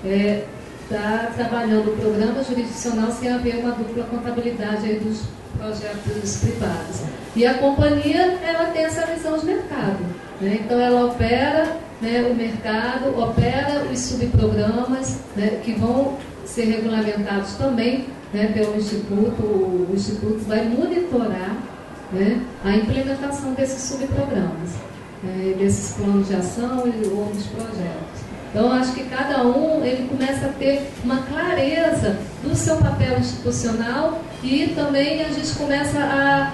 poder estar trabalhando o programa jurisdicional sem haver uma dupla contabilidade aí dos projetos privados. E a companhia, ela tem essa visão de mercado, né? Então ela opera, né, o mercado, opera os subprogramas, né, que vão ser regulamentados também, né, pelo Instituto. O Instituto vai monitorar, né, a implementação desses subprogramas, né, desses planos de ação e outros projetos. Então, acho que cada um, ele começa a ter uma clareza do seu papel institucional e também a gente começa a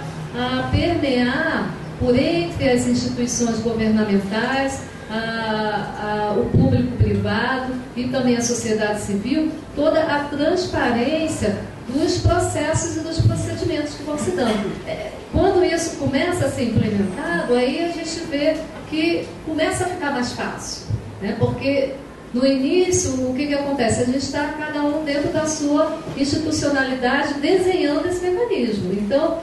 permear por entre as instituições governamentais, o público-privado e também a sociedade civil, toda a transparência dos processos e dos procedimentos que vão se dando. Quando isso começa a ser implementado, aí a gente vê que começa a ficar mais fácil, né? Porque no início, o que acontece? A gente está, cada um dentro da sua institucionalidade, desenhando esse mecanismo. Então,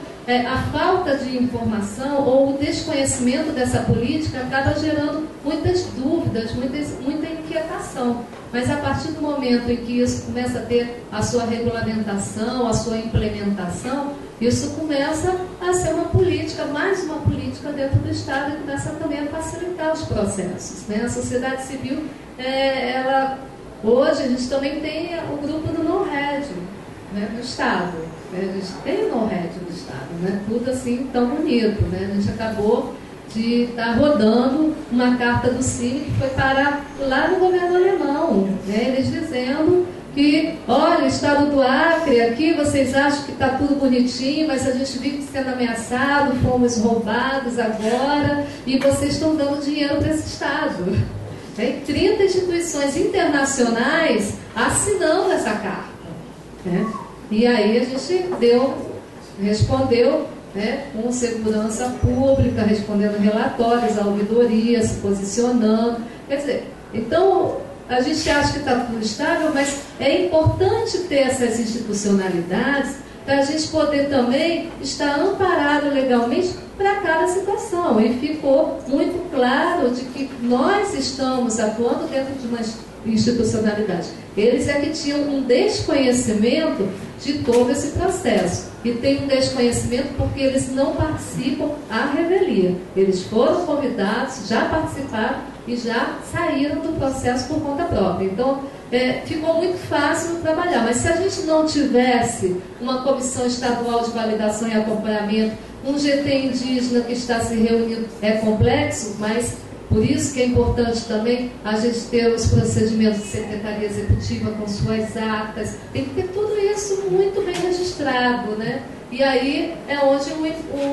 a falta de informação ou o desconhecimento dessa política acaba gerando muitas dúvidas, muita inquietação. Mas a partir do momento em que isso começa a ter a sua regulamentação, a sua implementação, isso começa a ser uma política, mais uma política dentro do Estado, e começa também a facilitar os processos, né? A sociedade civil, ela, hoje a gente também tem o grupo do NORED, né, do Estado. A gente tem o NORED do Estado, né? Tudo assim tão bonito, né? A gente acabou de estar rodando uma carta do CIMI que foi parar lá no governo alemão, né? Eles dizendo que, olha, o Estado do Acre aqui, vocês acham que está tudo bonitinho, mas a gente vive sendo ameaçado, fomos roubados agora, e vocês estão dando dinheiro para esse Estado. Tem 30 instituições internacionais assinando essa carta, né? E aí a gente respondeu, né, com segurança pública, respondendo relatórios, a ouvidoria, se posicionando. Quer dizer, então a gente acha que está tudo estável, mas é importante ter essas institucionalidades para a gente poder também estar amparado legalmente para cada situação. E ficou muito claro de que nós estamos atuando dentro de uma institucionalidade. Eles é que tinham um desconhecimento de todo esse processo. E tem um desconhecimento porque eles não participam à revelia. Eles foram convidados, já participaram e já saíram do processo por conta própria. Então, ficou muito fácil trabalhar. Mas se a gente não tivesse uma comissão estadual de validação e acompanhamento, um GT indígena que está se reunindo, é complexo, mas por isso que é importante também a gente ter os procedimentos de secretaria executiva com suas atas. Tem que ter tudo isso muito bem registrado, né? E aí é onde o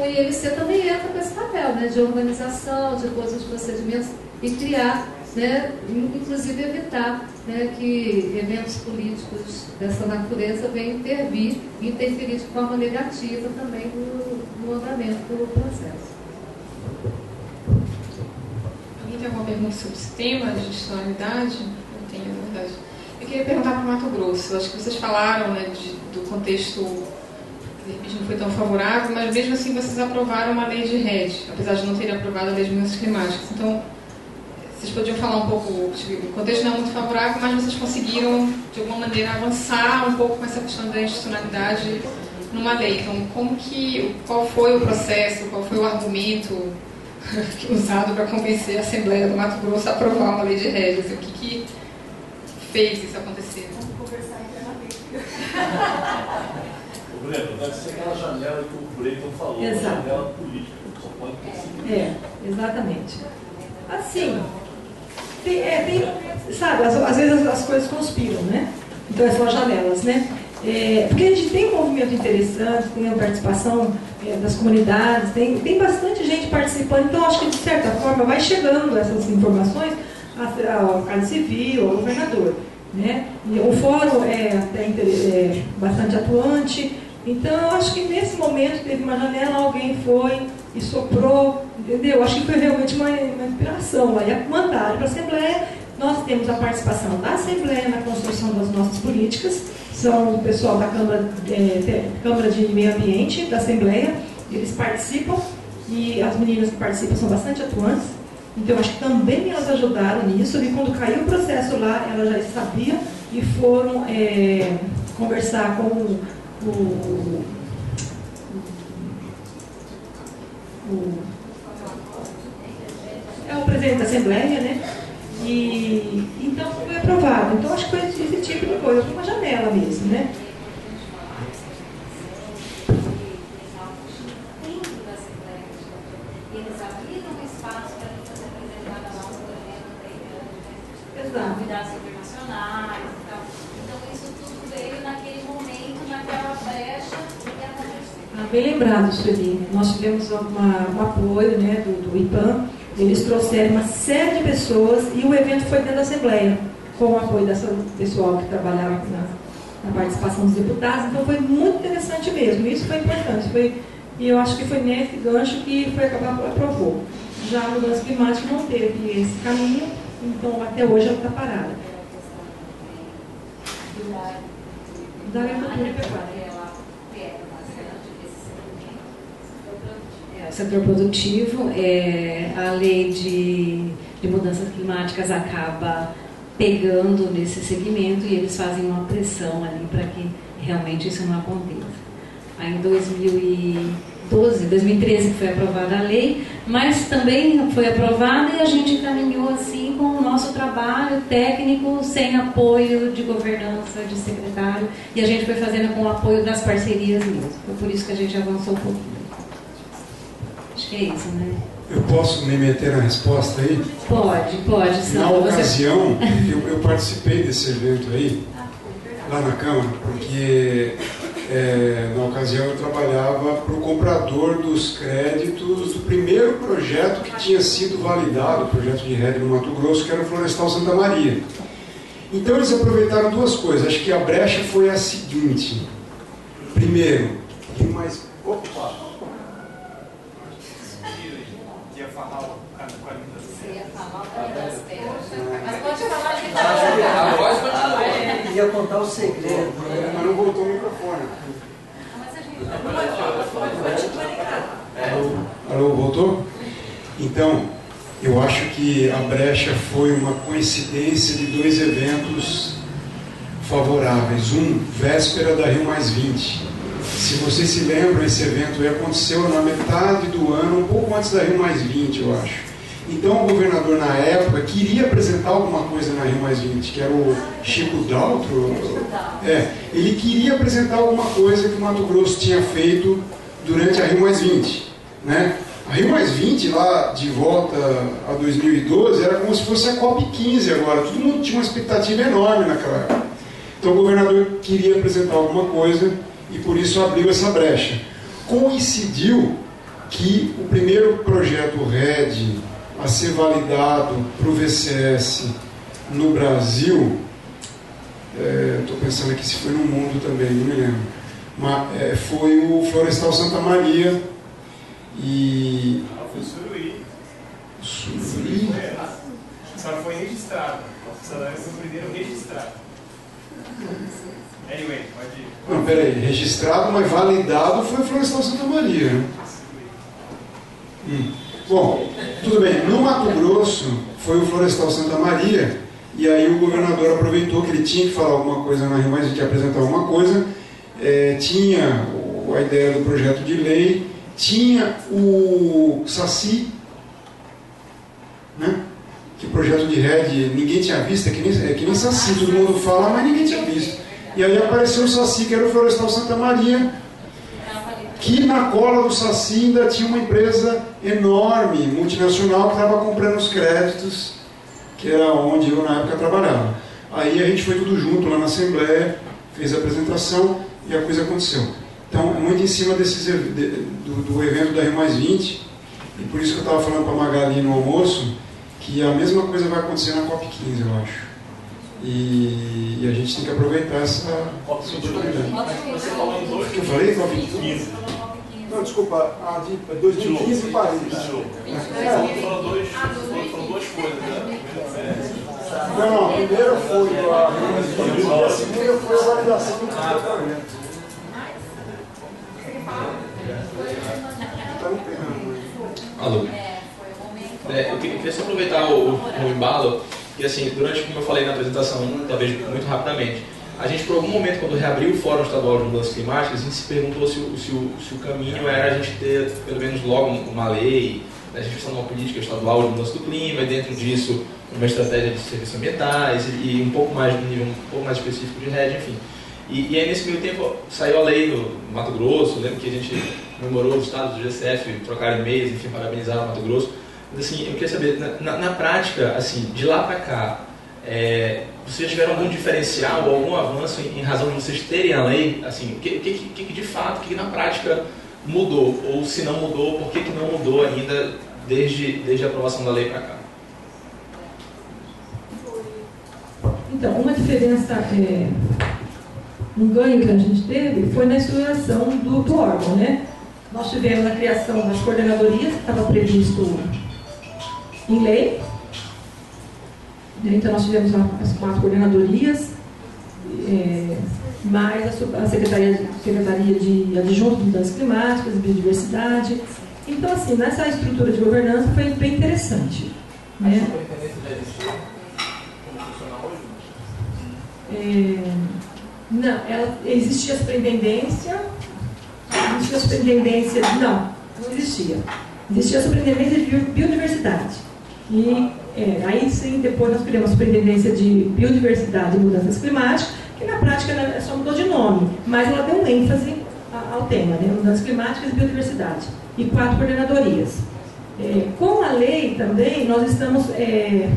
IMC também entra com esse papel, né? De organização, de todos os procedimentos e criar, né? Inclusive evitar, né, que eventos políticos dessa natureza venham intervir e interferir de forma negativa também no andamento do processo. Tem alguma pergunta sobre esse tema de institucionalidade? Não tenho, na verdade. Eu queria perguntar para o Mato Grosso. Acho que vocês falaram, né, do contexto que de repente não foi tão favorável, mas mesmo assim vocês aprovaram uma lei de REDD+, apesar de não terem aprovado a lei de mudanças climáticas. Então, vocês podiam falar um pouco, o contexto não é muito favorável, mas vocês conseguiram, de alguma maneira, avançar um pouco com essa questão da institucionalidade numa lei. Então, qual foi o processo, qual foi o argumento usado para convencer a Assembleia do Mato Grosso a aprovar uma lei de REDD+? O que fez isso acontecer? Vamos conversar internamente. Breno, deve ser aquela janela que o Breno falou. Exato. Uma janela política, só pode conseguir. Exatamente. Assim, sabe, às vezes as coisas conspiram, né? Então são as janelas, né? Porque a gente tem um movimento interessante, tem a participação das comunidades, tem bastante gente participando, então acho que de certa forma vai chegando essas informações ao Casa Civil, ao governador, né? O fórum é bastante atuante, então eu acho que nesse momento teve uma janela, alguém foi e soprou, entendeu? Acho que foi realmente uma inspiração, aí mandaram para a Assembleia. Nós temos a participação da Assembleia na construção das nossas políticas, são o pessoal da Câmara de Meio Ambiente da Assembleia, eles participam, e as meninas que participam são bastante atuantes, Então, acho que também elas ajudaram nisso, e quando caiu o processo lá, elas já sabiam e foram conversar com o presidente da Assembleia, né? E então foi aprovado. Então acho que foi esse tipo de coisa, foi uma janela mesmo, né? Convidados internacionais e tal. Então, isso tudo veio naquele momento, naquela brecha que aconteceu. Ah, bem lembrado, Sueli. Nós tivemos um apoio, né, do IPAM. Eles trouxeram uma série de pessoas e o evento foi dentro da Assembleia, com o apoio dessa pessoal que trabalhava na participação dos deputados. Então, foi muito interessante mesmo. Isso foi importante. E eu acho que foi nesse gancho que foi acabar aprovou. Já a mudança climática não teve esse caminho. Então, até hoje ela está parada. Da agricultura pecuária. O setor produtivo, a lei de mudanças climáticas acaba pegando nesse segmento e eles fazem uma pressão ali para que realmente isso não aconteça. Aí, em 2013 foi aprovada a lei, mas também foi aprovada e a gente caminhou assim com o nosso trabalho técnico, sem apoio de governança, de secretário, e a gente foi fazendo com o apoio das parcerias mesmo. Foi por isso que a gente avançou um pouquinho. Acho que é isso, né? Eu posso me meter na resposta aí? Pode. Na ocasião, eu participei desse evento aí, lá na Câmara, porque... na ocasião eu trabalhava para o comprador dos créditos do primeiro projeto que tinha sido validado, o projeto de REDD+ no Mato Grosso, que era o Florestal Santa Maria. Então eles aproveitaram duas coisas, acho que a brecha foi a seguinte. Primeiro, opa! Ia falar o cara com a língua das terras. Mas pode falar ali da voz, mas ia contar o segredo. Mas não voltou o microfone. Alô, voltou? Então, eu acho que a brecha foi uma coincidência de dois eventos favoráveis. Um, véspera da Rio+20. Se vocês se lembram, esse evento aconteceu na metade do ano, um pouco antes da Rio+20, eu acho. Então, o governador, na época, queria apresentar alguma coisa na Rio+20, que era o Chico Daltro. Ele queria apresentar alguma coisa que o Mato Grosso tinha feito durante a Rio+20. Né? A Rio+20, lá de volta a 2012, era como se fosse a COP15 agora. Todo mundo tinha uma expectativa enorme naquela época. Então, o governador queria apresentar alguma coisa e, por isso, abriu essa brecha. Coincidiu que o primeiro projeto REDD+, a ser validado para o VCS no Brasil, estou pensando aqui se foi no mundo também, não me lembro, mas foi o Florestal Santa Maria e... foi o Suruí. Suruí? Só foi registrado, só foi o primeiro registrado. Anyway, pode ir. Não, peraí, registrado, mas validado foi o Florestal Santa Maria. Bom, tudo bem, no Mato Grosso foi o Florestal Santa Maria e aí o governador aproveitou que ele tinha que falar alguma coisa na reunião, tinha que apresentar alguma coisa, tinha a ideia do projeto de lei, tinha o SACI, né? Que projeto de REDD ninguém tinha visto, é que nem SACI, todo mundo fala, mas ninguém tinha visto. E aí apareceu o SACI, que era o Florestal Santa Maria, que na cola do SACI ainda tinha uma empresa enorme, multinacional, que estava comprando os créditos, que era onde eu, na época, trabalhava. Aí a gente foi tudo junto lá na Assembleia, fez a apresentação e a coisa aconteceu. Então, muito em cima do evento da Rio+20, e por isso que eu estava falando para a Magali no almoço, que a mesma coisa vai acontecer na COP15, eu acho. E a gente tem que aproveitar essa oportunidade. O que eu falei? COP15? Não, desculpa, a de 2015 e Paris. Foram duas coisas, né? Não, a primeira foi a segunda foi a validação do tratamento. Alô? Eu queria só aproveitar o embalo, que assim, durante, como eu falei na apresentação, talvez muito rapidamente, a gente, por algum momento, quando reabriu o Fórum Estadual de Mudanças Climáticas, a gente se perguntou se o caminho era a gente ter, pelo menos logo, uma lei, a gente precisa de uma política estadual de mudança do clima, e dentro disso, uma estratégia de serviços ambientais, e um pouco mais de um nível um pouco mais específico de REDD+, enfim. E aí, nesse meio tempo, saiu a lei do Mato Grosso. Eu lembro que a gente comemorou os estados do GCF, trocaram e-mails, enfim, parabenizaram o Mato Grosso. Mas, assim, eu queria saber, na prática, assim, de lá para cá, vocês tiveram algum diferencial, algum avanço em razão de vocês terem a lei? Assim, o que de fato, o que na prática mudou? Ou se não mudou, por que não mudou ainda desde a aprovação da lei para cá? Então, uma diferença... Um ganho que a gente teve foi na estruturação do órgão, né? Nós tivemos a criação das coordenadorias, que estava previsto em lei. Então, nós tivemos as 4 coordenadorias, mais a Secretaria de Adjunto de Mudanças Climáticas e Biodiversidade. Então, assim, nessa estrutura de governança foi bem interessante, né? Não, existia a superintendência, não existia. Existia a superintendência de biodiversidade. E aí sim, depois nós criamos a superintendência de biodiversidade e mudanças climáticas, que na prática ela só mudou de nome, mas ela deu ênfase ao tema, né? Mudanças climáticas e biodiversidade. E 4 coordenadorias. Com a lei também, nós estamos... É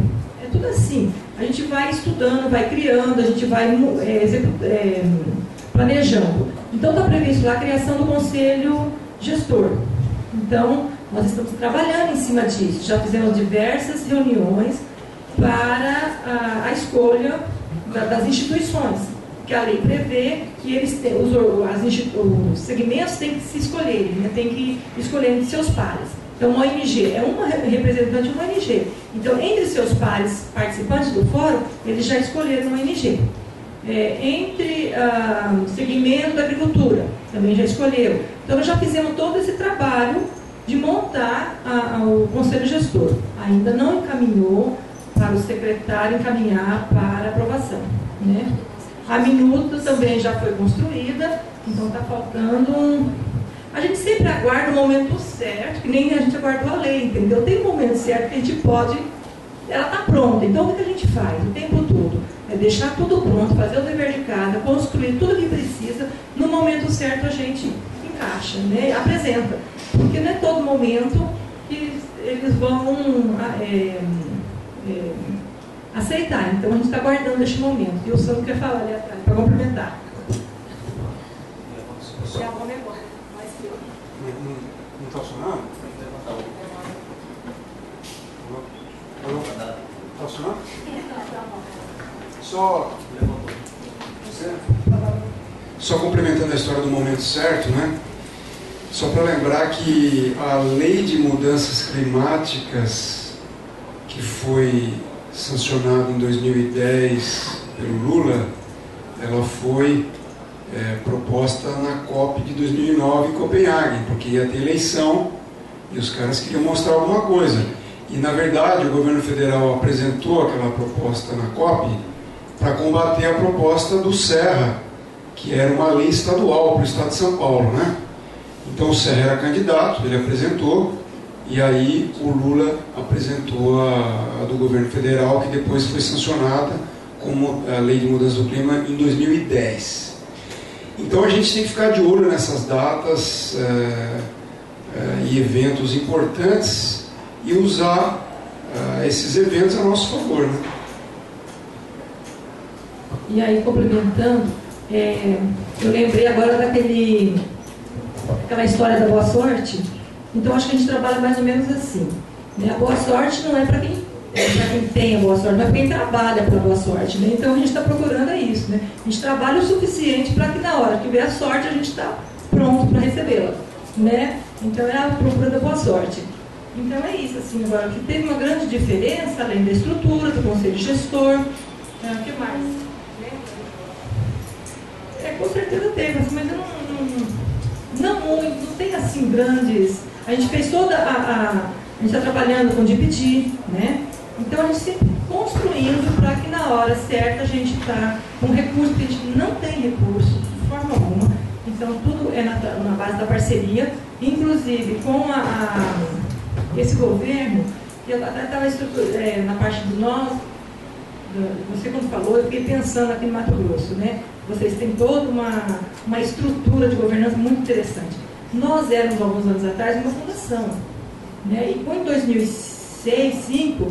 tudo assim. A gente vai estudando, vai criando, a gente vai planejando. Então, está previsto lá a criação do Conselho Gestor. Então, nós estamos trabalhando em cima disso. Já fizemos diversas reuniões para a escolha das instituições, que a lei prevê que eles têm, os segmentos têm que se escolherem, né? Têm que escolher entre seus pares. Então, uma ONG é uma representante de uma ONG. Então, entre seus pares participantes do fórum, eles já escolheram uma ONG. Entre o segmento da agricultura, também já escolheram. Então, nós já fizemos todo esse trabalho de montar o Conselho Gestor. Ainda não encaminhou para o secretário encaminhar para aprovação, né? A minuta também já foi construída, então está faltando A gente sempre aguarda o momento certo, que nem a gente aguardou a lei, entendeu? Tem um momento certo que a gente pode... Ela está pronta, então o que a gente faz o tempo todo? É deixar tudo pronto, fazer o dever de casa, construir tudo o que precisa, no momento certo a gente encaixa, né? Apresenta. Porque não é todo momento que eles vão aceitar. Então a gente está aguardando este momento. E o Sandro quer falar ali atrás, para complementar. Já vou memória. Não está funcionando? Está funcionando? Só complementando a história do momento certo, né? Só para lembrar que a lei de mudanças climáticas que foi sancionada em 2010 pelo Lula, ela foi... proposta na COP de 2009 em Copenhague, porque ia ter eleição e os caras queriam mostrar alguma coisa. E, na verdade, o governo federal apresentou aquela proposta na COP para combater a proposta do Serra, que era uma lei estadual para o estado de São Paulo, né? Então, o Serra era candidato, ele apresentou, e aí o Lula apresentou a do governo federal, que depois foi sancionada como a Lei de Mudança do Clima em 2010. Então a gente tem que ficar de olho nessas datas e eventos importantes e usar esses eventos a nosso favor, né? E aí, complementando, eu lembrei agora daquela história da boa sorte. Então acho que a gente trabalha mais ou menos assim, né? A boa sorte não é para quem... Para quem tem a boa sorte, mas para quem trabalha pela boa sorte, né? Então a gente está procurando isso, né? A gente trabalha o suficiente para que na hora que vier a sorte a gente está pronto para recebê-la, né? Então é a procura da boa sorte. Então é isso, assim, agora que teve uma grande diferença, além da estrutura, do conselho gestor, o que mais? Com certeza teve, mas eu não muito, não tem assim grandes... A gente fez toda gente está trabalhando com DPD, né? Então a gente sempre construindo para que na hora certa a gente está com recurso, porque a gente não tem recurso de forma alguma. Então tudo é na base da parceria, inclusive com esse governo, que eu até estava na parte do nós, você quando falou, eu fiquei pensando aqui no Mato Grosso, né? Vocês têm toda uma estrutura de governança muito interessante. Nós éramos, alguns anos atrás, uma fundação, né? E em 2005,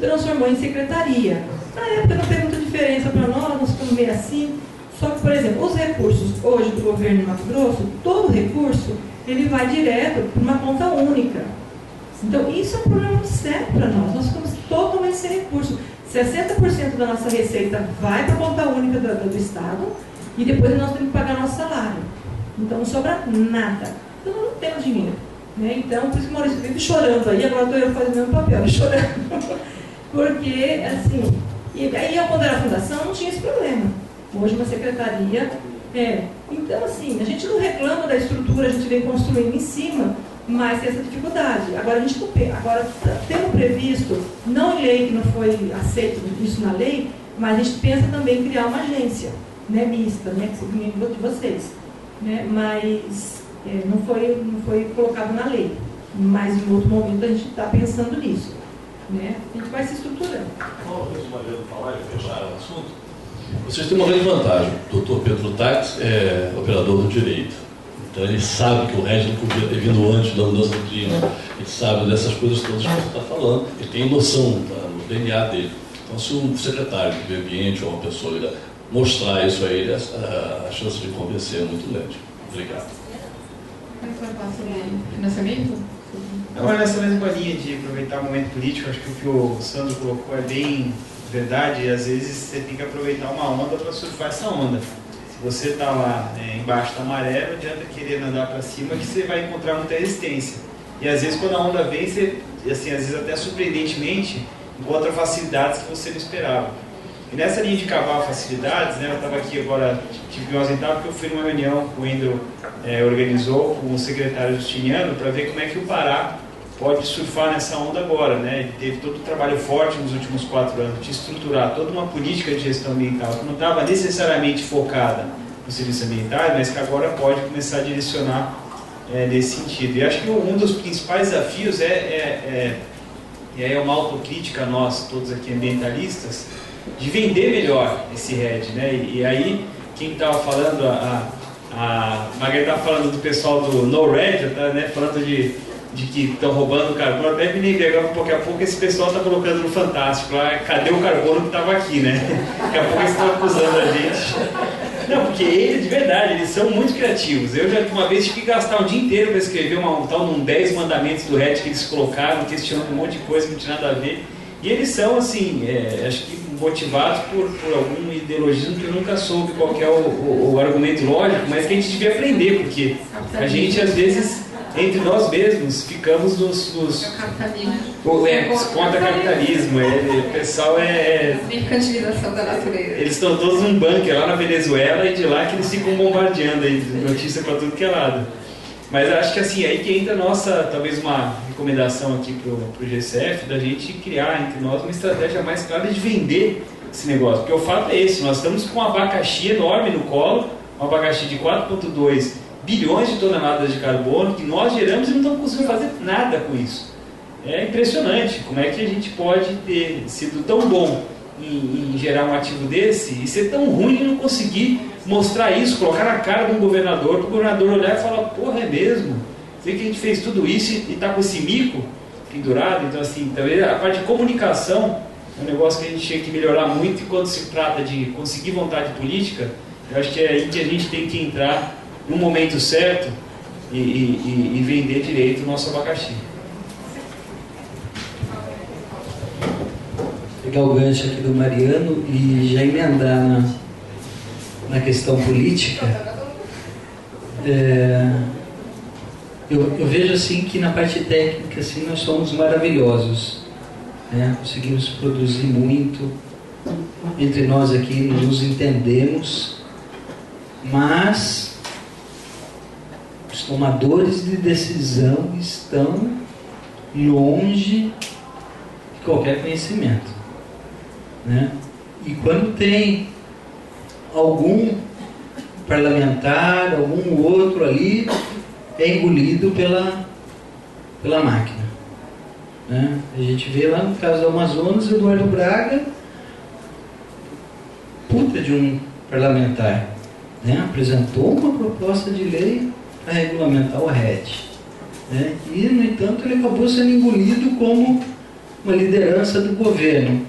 transformou em secretaria. Na época não fez muita diferença para nós ficamos meio assim. Só que, por exemplo, os recursos hoje do governo do Mato Grosso, todo recurso, ele vai direto para uma conta única. Então, isso é um problema muito sério para nós. Nós ficamos totalmente sem recurso. 60% da nossa receita vai para a conta única do Estado e depois nós temos que pagar nosso salário. Então, não sobra nada. Então, nós não temos dinheiro. Né? Então, por isso que o Maurício vive chorando aí, agora estou eu fazendo o mesmo papel, chorando. Porque, assim, e aí quando era a fundação não tinha esse problema. Hoje uma secretaria é. Então, assim, a gente não reclama da estrutura, a gente vem construindo em cima, mas tem essa dificuldade. Agora, a gente temos previsto, não em lei, que não foi aceito isso na lei, mas a gente pensa também em criar uma agência, né, mista, né, que seria o de vocês. Né, mas não foi colocado na lei. Mas, em outro momento, a gente está pensando nisso. Né? A gente vai se estruturando. Bom, mais uma vez eu falar e fechar o assunto. Vocês têm uma grande vantagem. O doutor Pedro Tax é operador do direito. Então ele sabe que o REDD não podia ter vindo antes da mudança do clima. Ele sabe dessas coisas todas que você está falando. Ele tem noção, tá, no DNA dele. Então se um secretário do meio ambiente ou uma pessoa mostrar isso a ele, a chance de convencer é muito grande. Obrigado. Como foi falar sobre financiamento? Agora nessa mesma linha de aproveitar o momento político, acho que o que o Sandro colocou é bem verdade. Às vezes você tem que aproveitar uma onda para surfar essa onda. Você está lá embaixo da maré, não adianta querer andar para cima que você vai encontrar muita resistência. E às vezes quando a onda vem, você, assim, às vezes até surpreendentemente, encontra facilidades que você não esperava. E nessa linha de cavar facilidades, né, eu estava aqui agora, tive que me ausentar porque eu fui numa reunião que o Endro organizou com o secretário Justiniano para ver como é que o Pará pode surfar nessa onda agora, né? Ele teve todo um trabalho forte nos últimos 4 anos de estruturar toda uma política de gestão ambiental que não estava necessariamente focada nos serviços ambientais, mas que agora pode começar a direcionar nesse sentido. E acho que um dos principais desafios é uma autocrítica nós, todos aqui ambientalistas, de vender melhor esse REDD, né? E aí, quem estava falando, a Margarida estava falando do pessoal do NoREDD, tá, né? Falando de que estão roubando carbono, até me negava pouco a pouco, esse pessoal está colocando no Fantástico lá, cadê o carbono que estava aqui, né? Daqui a pouco eles estão acusando a gente. Não, porque eles, de verdade, eles são muito criativos. Eu já uma vez tive que gastar o dia inteiro para escrever um tal num 10 mandamentos do REDD que eles colocaram, questionando um monte de coisa que não tinha nada a ver. E eles são, assim, acho que motivados por algum ideologismo que eu nunca soube qual que é o argumento lógico, mas que a gente devia aprender, porque a gente, às vezes, entre nós mesmos, ficamos nos contra capitalismo. O pessoal mercantilização da natureza. Eles estão todos num bunker lá na Venezuela e de lá que eles ficam bombardeando aí, notícia para tudo que é lado. Mas acho que assim, aí que entra a nossa, talvez uma recomendação aqui para o GCF, da gente criar entre nós uma estratégia mais clara de vender esse negócio. Porque o fato é esse, nós estamos com um abacaxi enorme no colo, um abacaxi de 4,2 bilhões de toneladas de carbono que nós geramos e não estamos conseguindo fazer nada com isso. É impressionante como é que a gente pode ter sido tão bom em gerar um ativo desse e ser tão ruim e não conseguir mostrar isso, colocar na cara do governador, para o governador olhar e falar, porra, é mesmo? Você vê que a gente fez tudo isso e está com esse mico pendurado. Então, assim, também a parte de comunicação é um negócio que a gente tinha que melhorar muito, e quando se trata de conseguir vontade política, eu acho que é aí que a gente tem que entrar no momento certo e vender direito o nosso abacaxi. Pegar o gancho aqui do Mariano e já emendar na questão política. Eu vejo assim que na parte técnica assim, nós somos maravilhosos, né? Conseguimos produzir muito, entre nós aqui nos entendemos, mas os tomadores de decisão estão longe de qualquer conhecimento, né? E quando tem algum parlamentar, algum outro ali, é engolido pela máquina, né? A gente vê lá no caso do Amazonas, Eduardo Braga, puta de um parlamentar, né? Apresentou uma proposta de lei para regulamentar o REDD+, né? E, no entanto, ele acabou sendo engolido como uma liderança do governo.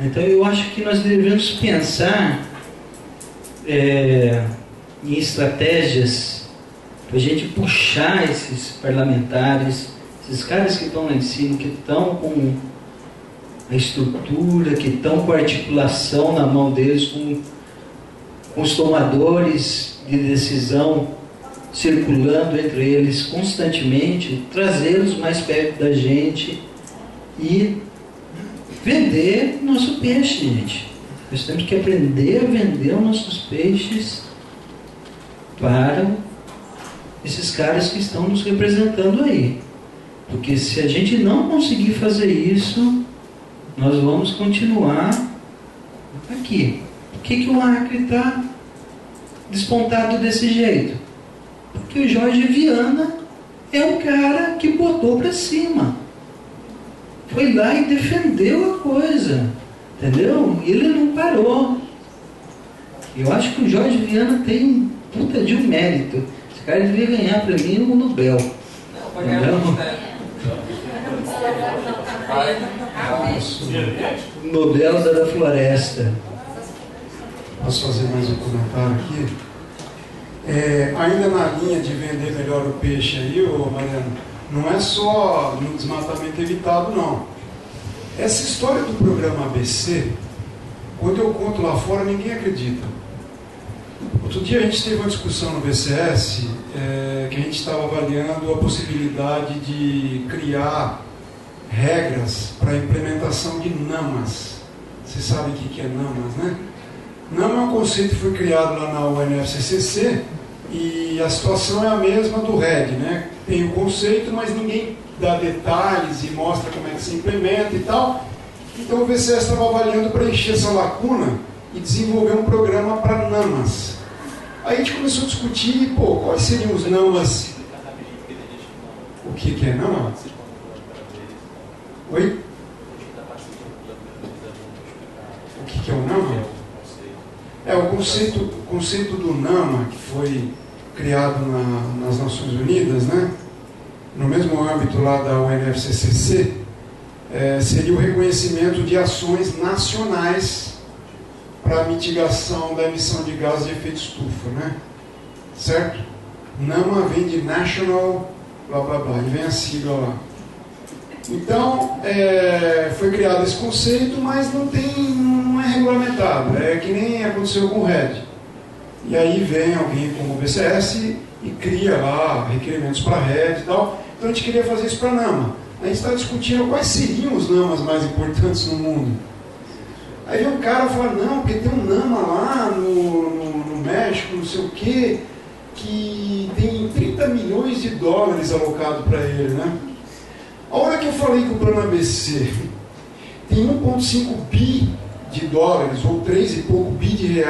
Então, eu acho que nós devemos pensar em estratégias para a gente puxar esses parlamentares, esses caras que estão lá em cima, que estão com a estrutura, que estão com a articulação na mão deles, com os tomadores de decisão circulando entre eles constantemente, trazê-los mais perto da gente e vender nosso peixe, gente. Nós temos que aprender a vender os nossos peixes para esses caras que estão nos representando aí. Porque se a gente não conseguir fazer isso, nós vamos continuar aqui. Por que o Acre está despontado desse jeito? Porque o Jorge Viana é um cara que botou para cima. Foi lá e defendeu a coisa. Entendeu? Ele não parou. Eu acho que o Jorge Viana tem um puta de um mérito. Esse cara devia ganhar para mim o Nobel. Não, vai ganhar o Nobel. Nobel da Floresta. Posso fazer mais um comentário aqui? Ainda na linha de vender melhor o peixe aí, ô Mariano, não é só no desmatamento evitado, não. Essa história do programa ABC, quando eu conto lá fora, ninguém acredita. Outro dia a gente teve uma discussão no VCS, que a gente estava avaliando a possibilidade de criar regras para a implementação de NAMAs. Vocês sabem o que é NAMAs, né? NAMA é um conceito que foi criado lá na UNFCCC e a situação é a mesma do REDD+, né? Tem o conceito, mas ninguém dá detalhes e mostra como é que se implementa e tal. Então o VCS estava avaliando para encher essa lacuna e desenvolver um programa para NAMAs. Aí a gente começou a discutir, pô, quais seriam os NAMAs? O que é NAMA? Oi? O que é o NAMA? É o conceito do NAMA, que foi criado nas Nações Unidas, né? No mesmo âmbito lá da UNFCCC, seria o reconhecimento de ações nacionais para a mitigação da emissão de gases de efeito estufa, né? Certo? NAMA vem de National, blá blá blá, e vem a sigla lá. Então, foi criado esse conceito, mas não é regulamentado, é que nem aconteceu com o REDD+. E aí vem alguém como o BCS e cria lá requerimentos para REDD+ e tal. Então a gente queria fazer isso para NAMA. A gente estava discutindo quais seriam os NAMAs mais importantes no mundo. Aí um cara fala, não, porque tem um NAMA lá no México, não sei o quê, que tem US$30 milhões alocado para ele, né? A hora que eu falei que o plano ABC tem US$1,5 bi ou R$3 e pouco bi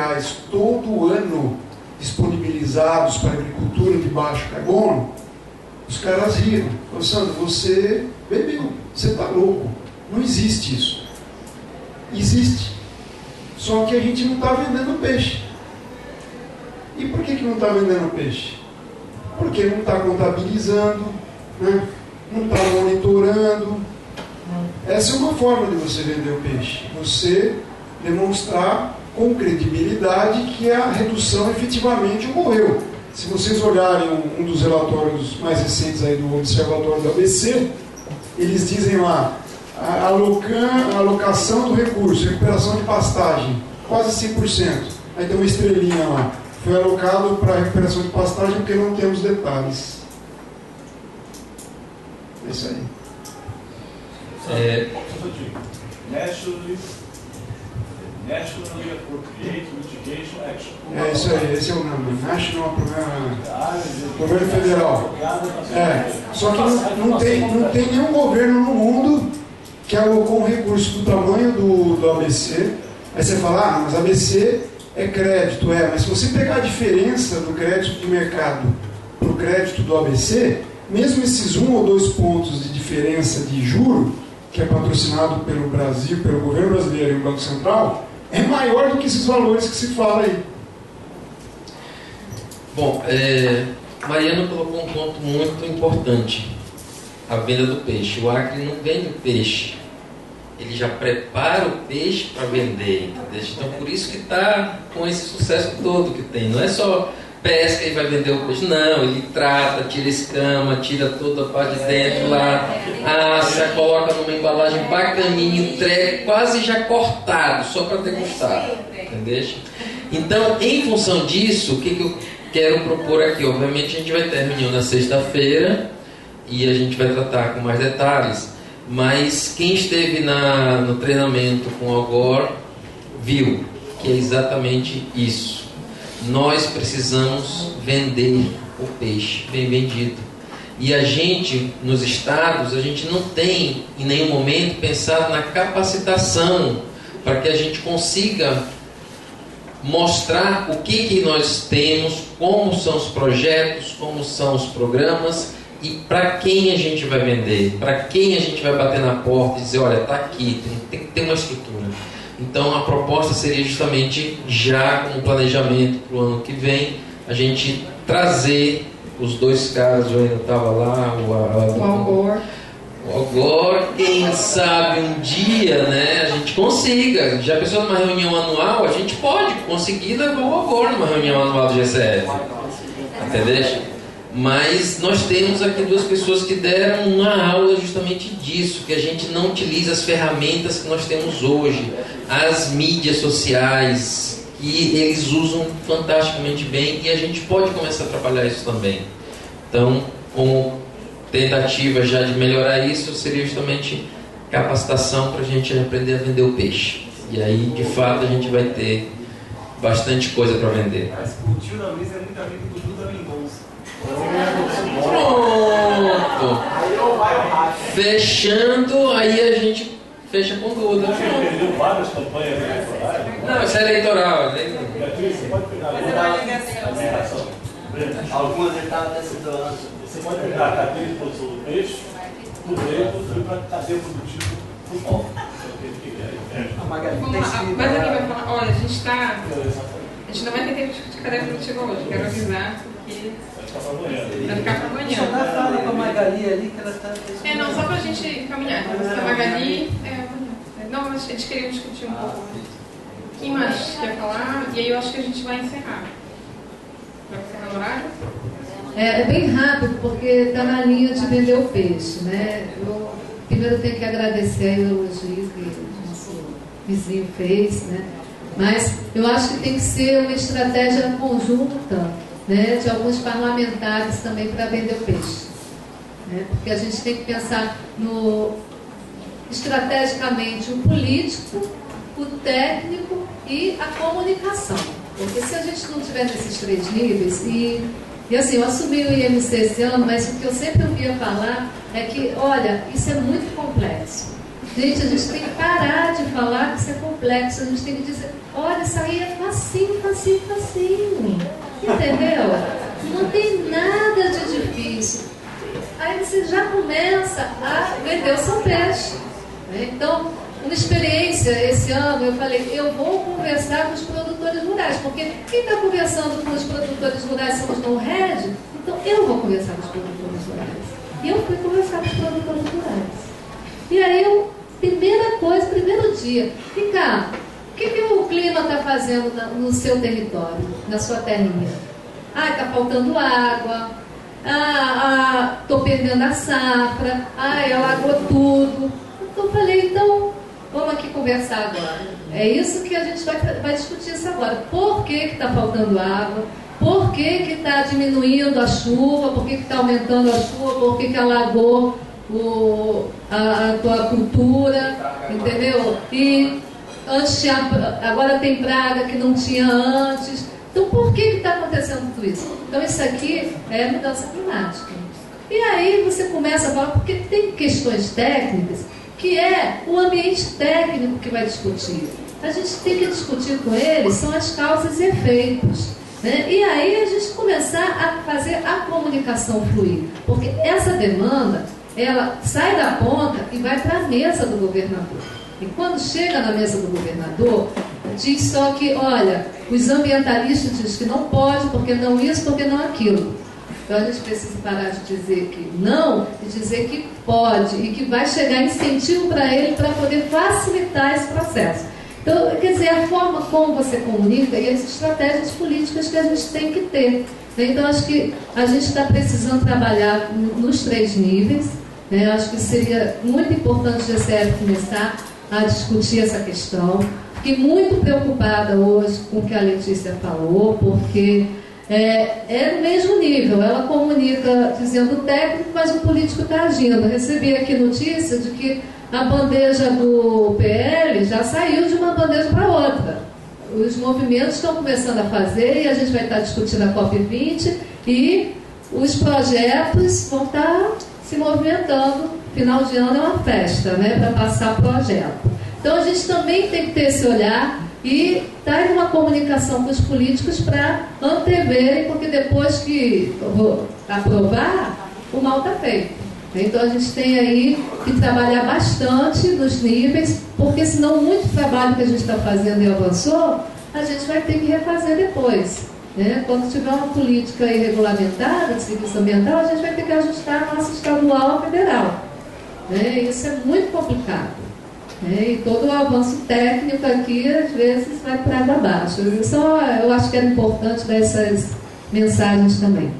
todo ano disponibilizados para a agricultura de baixo carbono, os caras riram. Falando, você bebeu, você está louco. Não existe isso. Existe. Só que a gente não está vendendo peixe. E por que não está vendendo peixe? Porque não está contabilizando, né? Não está monitorando. Essa é uma forma de você vender o peixe. Você demonstrar com credibilidade que a redução efetivamente ocorreu. Se vocês olharem um dos relatórios mais recentes aí do Observatório da ABC, eles dizem lá, a alocação do recurso, recuperação de pastagem, quase 100%. Aí tem uma estrelinha lá. Foi alocado para recuperação de pastagem porque não temos detalhes. É isso aí. Nationally Appropriate Mitigation Action. É isso aí, esse é o NAMA. National Appropriate. Governo federal. É. Só que não tem nenhum governo no mundo que alocou um recurso do tamanho do ABC. Aí você fala, ah, mas ABC é crédito, é. Mas se você pegar a diferença do crédito de mercado para o crédito do ABC, mesmo esses 1 ou 2 pontos de diferença de juro, que é patrocinado pelo Brasil, pelo governo brasileiro e o Banco Central, é maior do que esses valores que se fala aí. Bom, Mariana colocou um ponto muito importante, a venda do peixe. O Acre não vende peixe, ele já prepara o peixe para vender, entendeu? Então por isso que está com esse sucesso todo que tem. Não é só pesca e vai vender o peixe, não, ele trata, tira escama, tira toda a parte de dentro lá, assa, coloca numa embalagem bacaninha, entrega, quase já cortado, só para degustar, entendeu? Então, em função disso, o que eu quero propor aqui? Obviamente a gente vai ter reunião na sexta-feira e a gente vai tratar com mais detalhes, mas quem esteve no treinamento com o Agor viu que é exatamente isso. Nós precisamos vender o peixe bem vendido. E a gente, nos estados, a gente não tem em nenhum momento pensado na capacitação para que a gente consiga mostrar o que nós temos, como são os projetos, como são os programas e para quem a gente vai vender, para quem a gente vai bater na porta e dizer, olha, está aqui, tem que ter uma estrutura. Então a proposta seria justamente já com o planejamento para o ano que vem, a gente trazer os dois caras, eu ainda estava lá, o Agor, quem sabe um dia, né, a gente consiga, já pensou numa reunião anual, a gente pode conseguir levar o Agor numa reunião anual do GCF, entendeu? Mas nós temos aqui 2 pessoas que deram uma aula justamente disso, que a gente não utiliza as ferramentas que nós temos hoje, as mídias sociais, que eles usam fantasticamente bem e a gente pode começar a trabalhar isso também. Então, como tentativa já de melhorar isso, seria justamente capacitação para a gente aprender a vender o peixe. E aí, de fato, a gente vai ter bastante coisa para vender. Mas o tio da mesa é muito amigo do Duda Mendonça. Pronto. Fechando, aí a gente fecha com Duda. Você perdeu várias campanhas eleitorais? Não, isso é eleitoral. Você pode pegar algumas etapas desse ano. Você pode pegar a cadeia de produção do peixe, do leite, e para a cadeia produtiva do pó. Mas aqui vai falar: olha, a gente não vai ter tempo de cadeia produtiva hoje, quero avisar que. Vai ficar para amanhã. Só dá fala com a Magali ali que ela está. É, não, só para a gente caminhar. A Magali. Não, mas a gente queria discutir um pouco. Quem mais quer falar? E aí eu acho que a gente vai encerrar. Vai encerrar o horário? É bem rápido, porque está na linha de vender o peixe, né? Eu primeiro tenho que agradecer aí o elogio que o nosso vizinho fez, né? Mas eu acho que tem que ser uma estratégia conjunta. Né, de alguns parlamentares também para vender o peixe, né, porque a gente tem que pensar no, estrategicamente o político, o técnico e a comunicação, porque se a gente não tiver nesses 3 níveis, e assim, eu assumi o IMC esse ano, mas o que eu sempre ouvia falar é que, olha, isso é muito complexo. Gente, a gente tem que parar de falar que isso é complexo, a gente tem que dizer, olha, isso aí é facinho, facinho, facinho. Entendeu? Não tem nada de difícil. Aí você já começa a vender o seu peixe. Então, uma experiência esse ano, eu falei, eu vou conversar com os produtores rurais, porque quem está conversando com os produtores rurais são os non-RED, então eu vou conversar com os produtores rurais. E eu fui conversar com os produtores rurais. E aí, primeira coisa, primeiro dia, vem cá. O que o clima está fazendo no seu território, na sua terrinha? Ah, está faltando água, estou perdendo a safra, ela alagou tudo. Então, falei, então, vamos aqui conversar agora. É isso que a gente vai discutir isso agora. Por que está faltando água? Por que está diminuindo a chuva? Por que está aumentando a chuva? Por que alagou a tua cultura? Entendeu? E antes tinha, agora tem praga que não tinha antes. Então, por que está acontecendo tudo isso? Então, isso aqui é mudança climática. E aí você começa a falar, porque tem questões técnicas, que é o ambiente técnico que vai discutir. A gente tem que discutir com ele, são as causas e efeitos. Né? E aí a gente começar a fazer a comunicação fluir. Porque essa demanda, ela sai da ponta e vai para a mesa do governador. E quando chega na mesa do governador, diz só que, olha, os ambientalistas dizem que não pode, porque não isso, porque não aquilo. Então a gente precisa parar de dizer que não e dizer que pode e que vai chegar incentivo para ele para poder facilitar esse processo. Então, quer dizer, a forma como você comunica e as estratégias políticas que a gente tem que ter. Então, acho que a gente está precisando trabalhar nos três níveis. Eu acho que seria muito importante o GCF começar a discutir essa questão. Fiquei muito preocupada hoje com o que a Letícia falou, porque é o mesmo nível. Ela comunica dizendo o técnico, mas o político está agindo. Recebi aqui notícia de que a bandeja do PL já saiu de uma bandeja para outra. Os movimentos estão começando a fazer e a gente vai estar discutindo a COP20 e os projetos vão estar se movimentando. Final de ano é uma festa, né, para passar projeto. Então a gente também tem que ter esse olhar e dar uma comunicação com os políticos para anteverem, porque depois que aprovar, o mal está feito. Então a gente tem aí que trabalhar bastante nos níveis, porque senão muito trabalho que a gente está fazendo e avançou, a gente vai ter que refazer depois. Né? Quando tiver uma política aí regulamentada de serviço ambiental, a gente vai ter que ajustar a nossa estadual à federal. Né? Isso é muito complicado. E todo o avanço técnico aqui, às vezes, vai para água abaixo. Só eu acho que era importante dar essas mensagens também.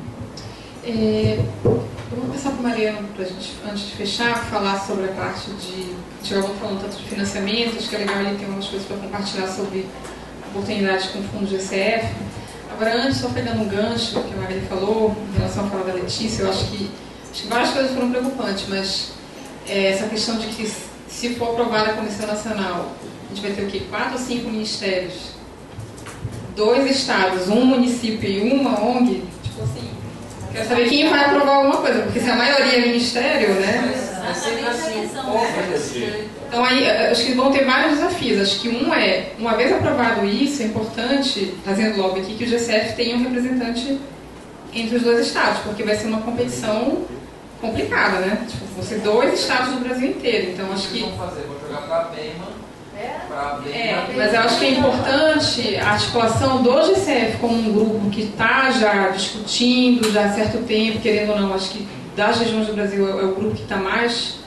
Vamos começar com a Mariana, para a gente, antes de fechar, falar sobre a parte de... Tivemos falando tanto de financiamento, acho que é legal ele ter umas coisas para compartilhar sobre oportunidades com o fundo GCF. Agora, antes, só pegando um gancho que a Mariana falou, em relação à fala da Letícia, eu acho que várias coisas foram preocupantes, mas essa questão de que, se for aprovada a Comissão Nacional, a gente vai ter o quê? 4 ou 5 ministérios, 2 estados, 1 município e 1 ONG, tipo assim, quero saber quem vai aprovar alguma coisa, porque se a maioria é ministério, né? Então aí, acho que vão ter vários desafios. Acho que uma vez aprovado isso, é importante, fazendo lobby aqui, que o GCF tenha um representante entre os 2 estados, porque vai ser uma competição complicada, né? Tipo, vão ser 2 estados do Brasil inteiro, então acho que... Vão fazer, vou jogar para a BEMA. Mas eu acho que é importante a articulação do GCF como um grupo que está já discutindo, já há certo tempo, querendo ou não, acho que das regiões do Brasil é o grupo que está mais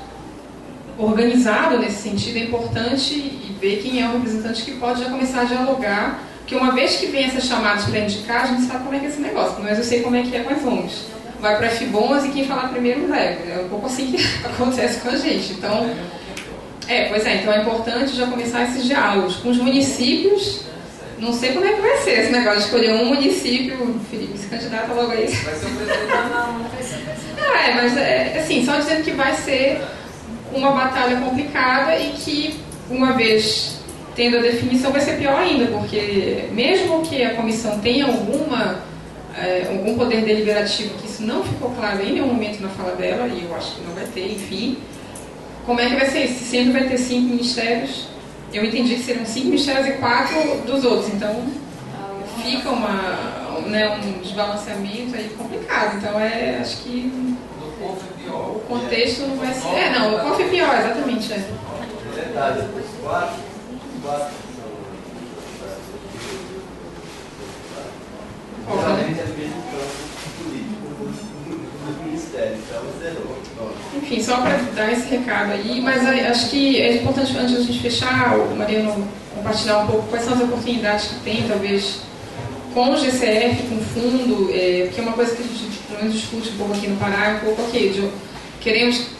organizado nesse sentido. É importante e ver quem é o representante que pode já começar a dialogar, porque uma vez que vem essas chamadas para indicar, a gente sabe como é que é esse negócio, mas eu sei como é que é com as ONGs. Vai para F-Bons e quem falar primeiro leva. É um pouco assim que acontece com a gente. Então, então é importante já começar esses diálogos com os municípios. Não sei como é que vai ser esse negócio de escolher um município. Felipe, se candidata logo aí. Vai ser um presidente, não. Só dizendo que vai ser uma batalha complicada e que, uma vez tendo a definição, vai ser pior ainda, porque mesmo que a comissão tenha algum poder deliberativo, que isso não ficou claro em nenhum momento na fala dela, e eu acho que não vai ter, enfim. Como é que vai ser isso? Se sempre vai ter 5 ministérios, eu entendi que seriam 5 ministérios e 4 dos outros, então fica um desbalanceamento aí complicado. Então acho que o contexto não vai ser... o COF é pior, exatamente. Verdade, os 4. Enfim, só para dar esse recado aí, mas acho que é importante, antes de a gente fechar, o Mariano compartilhar um pouco quais são as oportunidades que tem, talvez, com o GCF, com o fundo, porque é uma coisa que a gente, pelo menos, discute um pouco aqui no Pará, queremos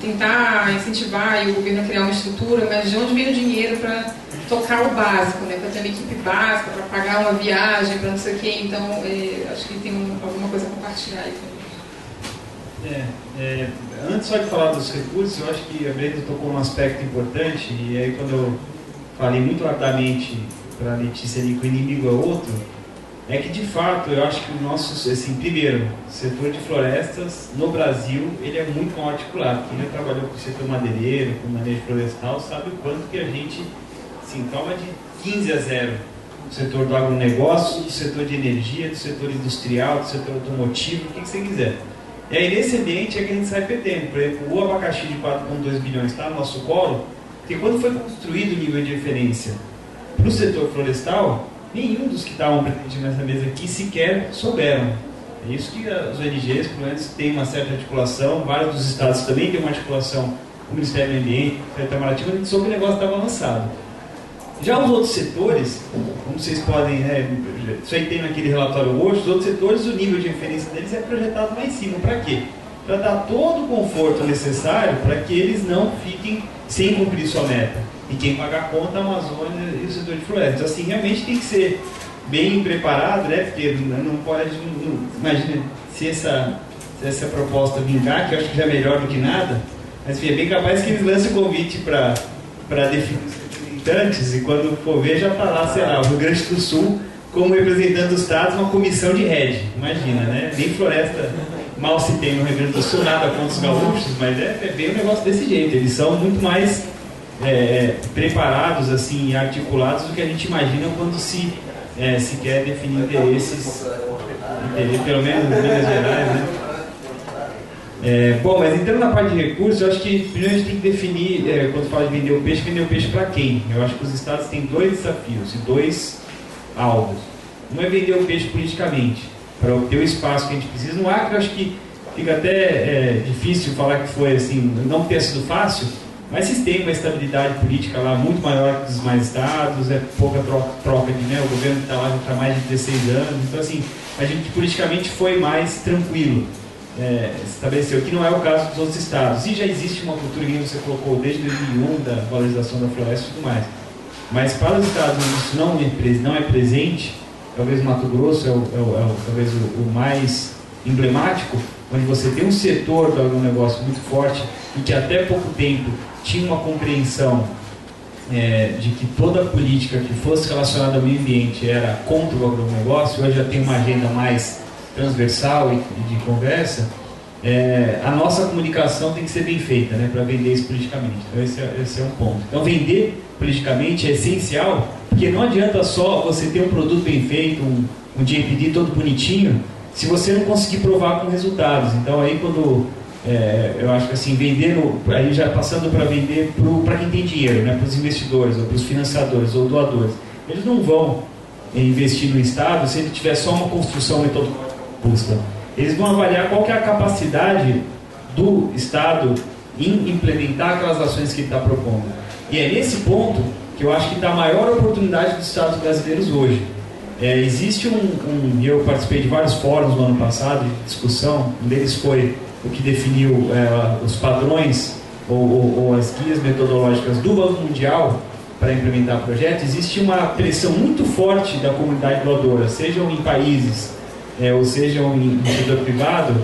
tentar incentivar o governo a criar uma estrutura, mas de onde vem o dinheiro para tocar o básico, né? Para ter uma equipe básica, para pagar uma viagem, para não sei o quê. Então, acho que tem alguma coisa a compartilhar aí também. Antes só de falar dos recursos, eu acho que a Brenda tocou um aspecto importante, e aí quando eu falei muito rapidamente para a Letícia ali que o inimigo é outro, é que de fato eu acho que o nosso, assim, primeiro, setor de florestas no Brasil, ele é muito mal articulado. Quem já trabalhou com o setor madeireiro, com manejo florestal, sabe o quanto que a gente se toma de 15 a 0. Do setor do agronegócio, do setor de energia, do setor industrial, do setor automotivo, o que você quiser. E aí nesse ambiente é que a gente sai perdendo. Por exemplo, o abacaxi de 4,2 bilhões está no nosso colo, porque quando foi construído o nível de referência para o setor florestal, nenhum dos que estavam presentes nessa mesa aqui sequer souberam. É isso que as ONGs, pelo menos, têm uma certa articulação, vários dos estados também têm uma articulação com o Ministério do Ambiente, com o Itamaraty, mas a gente soube que o negócio estava avançado. Já os outros setores, como vocês podem, isso aí tem naquele relatório hoje, os outros setores, o nível de referência deles é projetado lá em cima. Para quê? Para dar todo o conforto necessário para que eles não fiquem sem cumprir sua meta. E quem pagar a conta, a Amazônia e o setor de florestas. Assim, realmente tem que ser bem preparado, né? Porque não pode... Imagina, se essa proposta vingar, que eu acho que já é melhor do que nada, mas enfim, é bem capaz que eles lancem o convite para definir os representantes e quando for ver, já está lá, sei lá, o Rio Grande do Sul como representante dos estados, uma comissão de REDD+. Imagina, né? Nem floresta mal se tem no Rio Grande do Sul, nada contra os gaúchos, mas é bem um negócio desse jeito. Eles são muito mais... preparados, assim, articulados do que a gente imagina quando se quer definir interesses, pelo menos em Minas Gerais, né? Bom, mas entrando na parte de recursos, eu acho que primeiro a gente tem que definir, quando fala de vender o peixe para quem? Eu acho que os estados têm dois desafios e dois alvos. Um é vender o peixe politicamente, para obter o espaço que a gente precisa. No Acre, eu acho que fica até difícil falar que foi, assim, não ter sido fácil, mas vocês têm uma estabilidade política lá muito maior que os mais estados, é pouca troca de, né, o governo que está lá já está mais de 16 anos, então assim, a gente politicamente foi mais tranquilo, se estabeleceu, que não é o caso dos outros estados. E já existe uma cultura que você colocou desde 2001 da valorização da floresta e tudo mais. Mas para os estados onde isso não é presente, talvez o Mato Grosso é talvez o mais emblemático, onde você tem um setor do agronegócio muito forte e que até pouco tempo tinha uma compreensão de que toda política que fosse relacionada ao meio ambiente era contra o agronegócio, hoje já tem uma agenda mais transversal e de conversa, a nossa comunicação tem que ser bem feita, né, para vender isso politicamente. Então esse é um ponto. Então vender politicamente é essencial, porque não adianta só você ter um produto bem feito, um JPD todo bonitinho, se você não conseguir provar com resultados. Então aí quando eu acho que assim, aí já passando para vender para quem tem dinheiro, né, para os investidores ou para os financiadores ou doadores, eles não vão investir no estado se ele tiver só uma construção metodológica robusta. Eles vão avaliar qual que é a capacidade do estado em implementar aquelas ações que ele está propondo. E é nesse ponto que eu acho que está a maior oportunidade dos estados brasileiros hoje. Existe eu participei de vários fóruns no ano passado de discussão, um deles foi o que definiu os padrões ou as guias metodológicas do Banco Mundial para implementar o projeto. Existe uma pressão muito forte da comunidade doadora, sejam em países ou sejam em setor privado,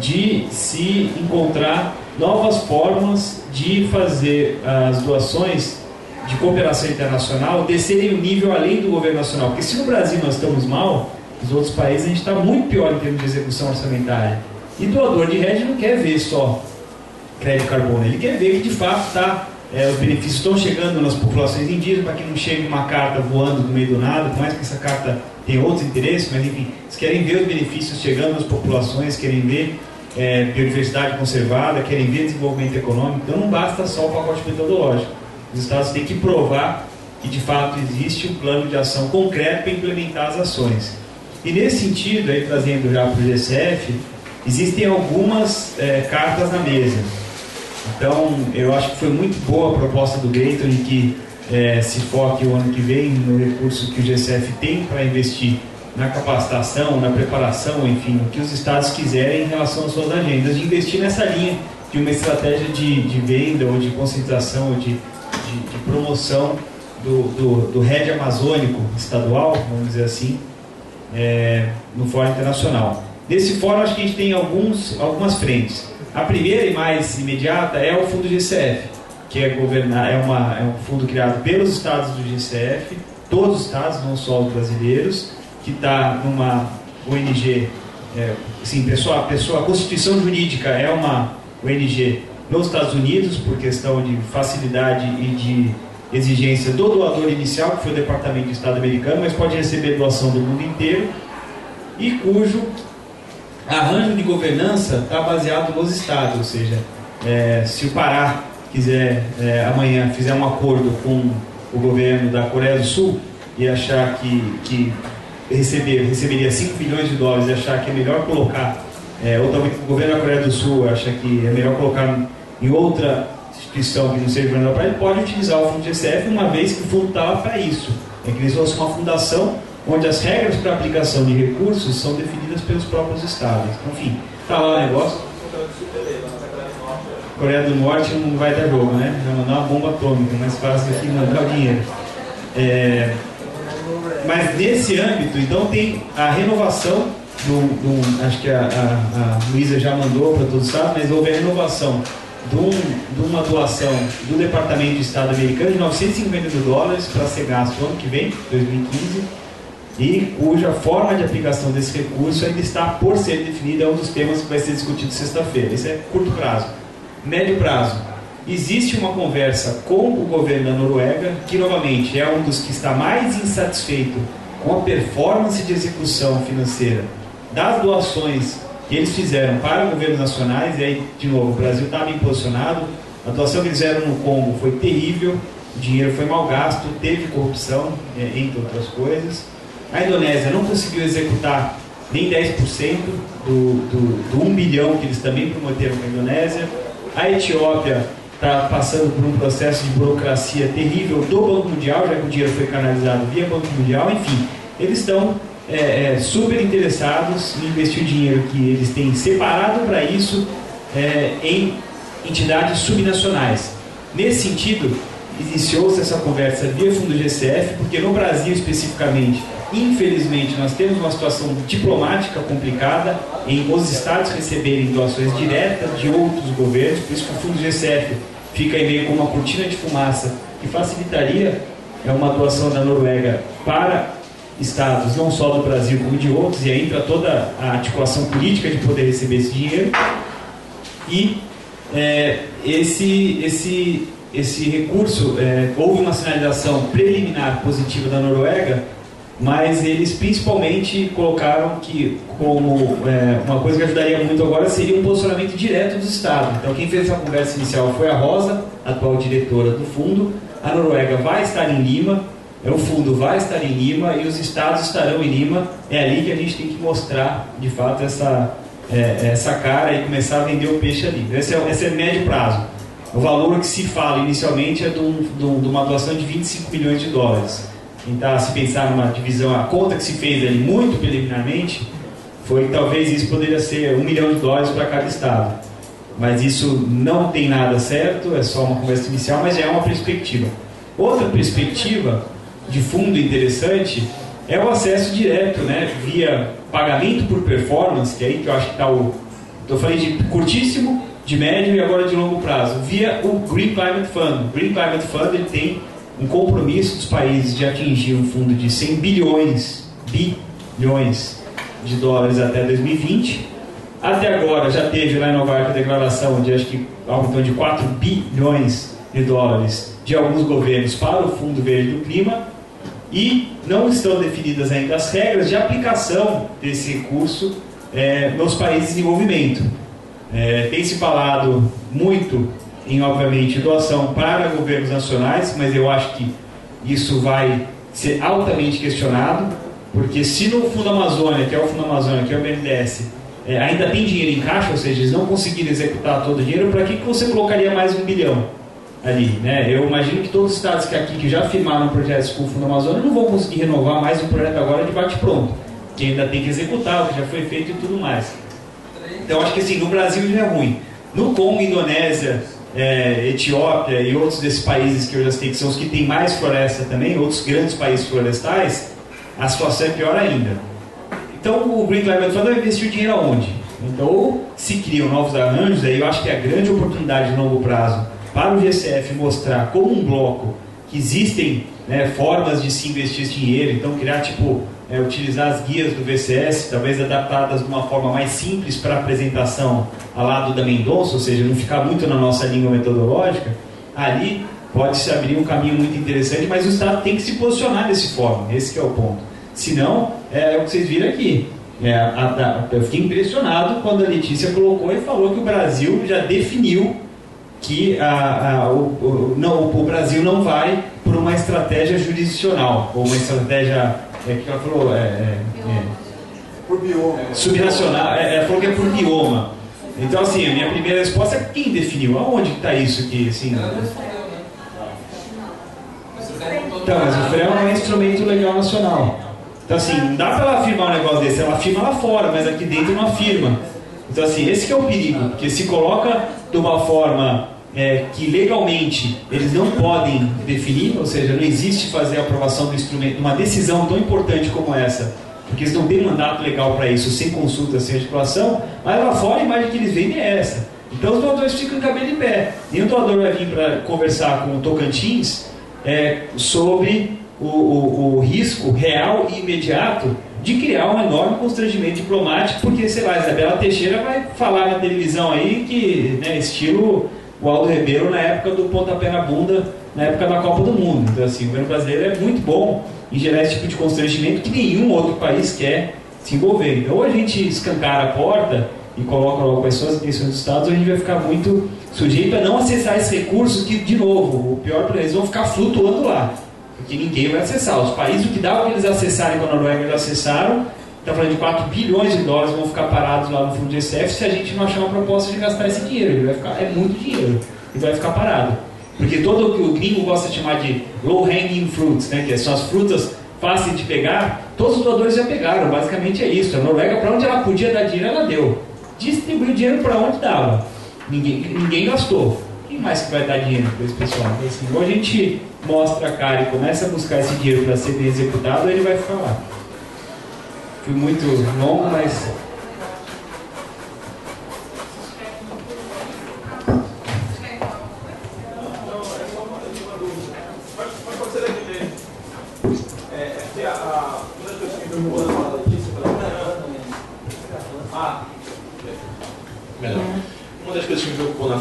de se encontrar novas formas de fazer as doações de cooperação internacional descerem um nível além do governo nacional. Porque se no Brasil nós estamos mal, nos outros países a gente está muito pior em termos de execução orçamentária. E doador de REDD não quer ver só crédito carbono, ele quer ver que de fato os benefícios estão chegando nas populações indígenas, para que não chegue uma carta voando no meio do nada, por mais que essa carta tenha outros interesses, mas enfim, eles querem ver os benefícios chegando nas populações, querem ver biodiversidade conservada, querem ver desenvolvimento econômico. Então não basta só o pacote metodológico. Os estados têm que provar que de fato existe um plano de ação concreto para implementar as ações. E nesse sentido, aí trazendo já para o GCF, existem algumas cartas na mesa. Então eu acho que foi muito boa a proposta do Gator de que se foque o ano que vem no recurso que o GCF tem para investir na capacitação, na preparação, enfim, o que os estados quiserem em relação às suas agendas, de investir nessa linha de uma estratégia de venda ou de conscientização ou de promoção do REDD amazônico estadual, vamos dizer assim, no fórum internacional. Nesse fórum acho que a gente tem algumas frentes. A primeira e mais imediata é o Fundo GCF. que é, é um fundo criado pelos estados do GCF, todos os estados, não só os brasileiros, que está numa ONG, assim, a constituição jurídica é uma ONG nos Estados Unidos, por questão de facilidade e de exigência do doador inicial, que foi o Departamento de Estado americano, mas pode receber doação do mundo inteiro, e cujo arranjo de governança está baseado nos estados, ou seja, se o Pará quiser amanhã fizer um acordo com o governo da Coreia do Sul e achar que receberia 5 milhões de dólares e achar que é melhor colocar, ou talvez o governo da Coreia do Sul acha que é melhor colocar em outra instituição que não seja o governo da Coreia, ele pode utilizar o fundo GCF, uma vez que o fundo estava para isso. É que eles fossem uma fundação onde as regras para aplicação de recursos são definidas pelos próprios estados. Enfim, está lá o negócio. Coreia do Norte não vai dar jogo, né? Vai mandar uma bomba atômica, mais fácil aqui mandar o dinheiro. Mas nesse âmbito, então, tem a renovação do acho que a Luísa já mandou para todos os estados, mas houve a renovação de uma doação do Departamento de Estado americano de 950 mil dólares para ser gasto ano que vem, 2015, e cuja forma de aplicação desse recurso ainda está por ser definida, é um dos temas que vai ser discutido sexta-feira. Isso é curto prazo. Médio prazo, existe uma conversa com o governo da Noruega, que novamente é um dos que está mais insatisfeito com a performance de execução financeira das doações que eles fizeram para governos nacionais. E aí, de novo, o Brasil está bem posicionado. A doação que eles fizeram no Congo foi terrível, o dinheiro foi mal gasto, teve corrupção, entre outras coisas. A Indonésia não conseguiu executar nem 10% do 1 bilhão que eles também prometeram para a Indonésia. A Etiópia está passando por um processo de burocracia terrível do Banco Mundial, já que o dinheiro foi canalizado via Banco Mundial. Enfim, eles estão super interessados em investir o dinheiro que eles têm separado para isso em entidades subnacionais. Nesse sentido, iniciou-se essa conversa via Fundo GCF, porque no Brasil especificamente, infelizmente, nós temos uma situação diplomática complicada em os estados receberem doações diretas de outros governos, por isso que o Fundo GCF fica aí meio com uma cortina de fumaça que facilitaria uma doação da Noruega para estados, não só do Brasil como de outros, e aí entra toda a articulação política de poder receber esse dinheiro. E esse recurso, houve uma sinalização preliminar positiva da Noruega, mas eles principalmente colocaram que como uma coisa que ajudaria muito agora seria um posicionamento direto dos estados. Então quem fez essa conversa inicial foi a Rosa, a atual diretora do fundo. A Noruega vai estar em Lima, o fundo vai estar em Lima e os estados estarão em Lima. É ali que a gente tem que mostrar de fato essa cara e começar a vender o peixe ali. Esse é médio prazo. O valor que se fala inicialmente é de uma doação de 25 milhões de dólares. Então, se pensar numa divisão, a conta que se fez ali muito preliminarmente foi que talvez isso poderia ser 1 milhão de dólares para cada estado. Mas isso não tem nada certo, é só uma conversa inicial, mas já é uma perspectiva. Outra perspectiva de fundo interessante é o acesso direto, via pagamento por performance, que é aí que eu acho que está o... Eu falei de curtíssimo, de médio e agora de longo prazo, via o Green Climate Fund. O Green Climate Fund ele tem um compromisso dos países de atingir um fundo de 100 bilhões de dólares até 2020. Até agora já teve lá em Nova York a declaração de acho que algo em torno de 4 bilhões de dólares de alguns governos para o Fundo Verde do Clima, e não estão definidas ainda as regras de aplicação desse recurso nos países em desenvolvimento. Tem se falado muito em, obviamente, doação para governos nacionais, mas eu acho que isso vai ser altamente questionado, porque se no Fundo Amazônia, que é o BNDES, ainda tem dinheiro em caixa, ou seja, eles não conseguiram executar todo o dinheiro, para que você colocaria mais 1 bilhão ali? Eu imagino que todos os estados que já firmaram projetos com o Fundo Amazônia não vão conseguir renovar mais um projeto agora de bate-pronto, que ainda tem que executar, o que já foi feito e tudo mais. Então, acho que assim, no Brasil já é ruim. No Congo, Indonésia, Etiópia e outros desses países que eu já citei, que são os que têm mais floresta também, outros grandes países florestais, a situação é pior ainda. Então o Green Climate Fund vai investir o dinheiro aonde? Então, ou se criam novos arranjos, aí eu acho que é a grande oportunidade de longo prazo para o GCF mostrar como um bloco que existem, né, formas de se investir esse dinheiro, então criar tipo, né, utilizar as guias do VCS, talvez adaptadas de uma forma mais simples para a apresentação ao lado da Mendonça, ou seja, não ficar muito na nossa língua metodológica, ali pode se abrir um caminho muito interessante, mas o Estado tem que se posicionar desse fórum, esse que é o ponto. Senão, é o que vocês viram aqui. Eu fiquei impressionado quando a Letícia colocou e falou que o Brasil já definiu que o Brasil não vai por uma estratégia jurisdicional, ou uma estratégia, que ela falou, por bioma. Subnacional, falou que é por bioma. Então, assim, a minha primeira resposta é quem definiu? Aonde está isso aqui? Assim, então, mas o FREL é um instrumento legal nacional. Então, assim, não dá para ela afirmar um negócio desse. Ela afirma lá fora, mas aqui dentro não afirma. Então, assim, esse que é o perigo, porque se coloca de uma forma que legalmente eles não podem definir, ou seja, não existe fazer a aprovação do instrumento, uma decisão tão importante como essa, porque eles não têm mandato legal para isso, sem consulta, sem articulação, mas lá fora a imagem que eles vendem é essa. Então, os doadores ficam em cabelo de pé. Nenhum doador vai vir para conversar com o Tocantins sobre o risco real e imediato de criar um enorme constrangimento diplomático, porque, sei lá, a Isabela Teixeira vai falar na televisão aí que, né, estilo o Aldo Rebelo na época do pontapé na bunda, na época da Copa do Mundo. Então, assim, o governo brasileiro é muito bom em gerar esse tipo de constrangimento que nenhum outro país quer se envolver. Então, ou a gente escancara a porta e coloca logo as suas intenções dos Estados, ou a gente vai ficar muito sujeito a não acessar esses recursos que, de novo, o pior para eles, vão ficar flutuando lá. Porque ninguém vai acessar. Os países, o que dá para eles acessarem, quando a Noruega eles acessaram, está falando de 4 bilhões de dólares vão ficar parados lá no fundo do GCF se a gente não achar uma proposta de gastar esse dinheiro. Ele vai ficar, é muito dinheiro, e vai ficar parado. Porque todo o que o gringo gosta de chamar de low-hanging fruits, né, que são as frutas fáceis de pegar, todos os doadores já pegaram, basicamente é isso. A Noruega, para onde ela podia dar dinheiro, ela deu. Distribuiu dinheiro para onde dava. Ninguém gastou. Quem mais que vai dar dinheiro para esse pessoal? Então, assim, ou a gente mostra a cara e começa a buscar esse dinheiro para ser bem executado, ele vai ficar lá. Foi muito longo, mas...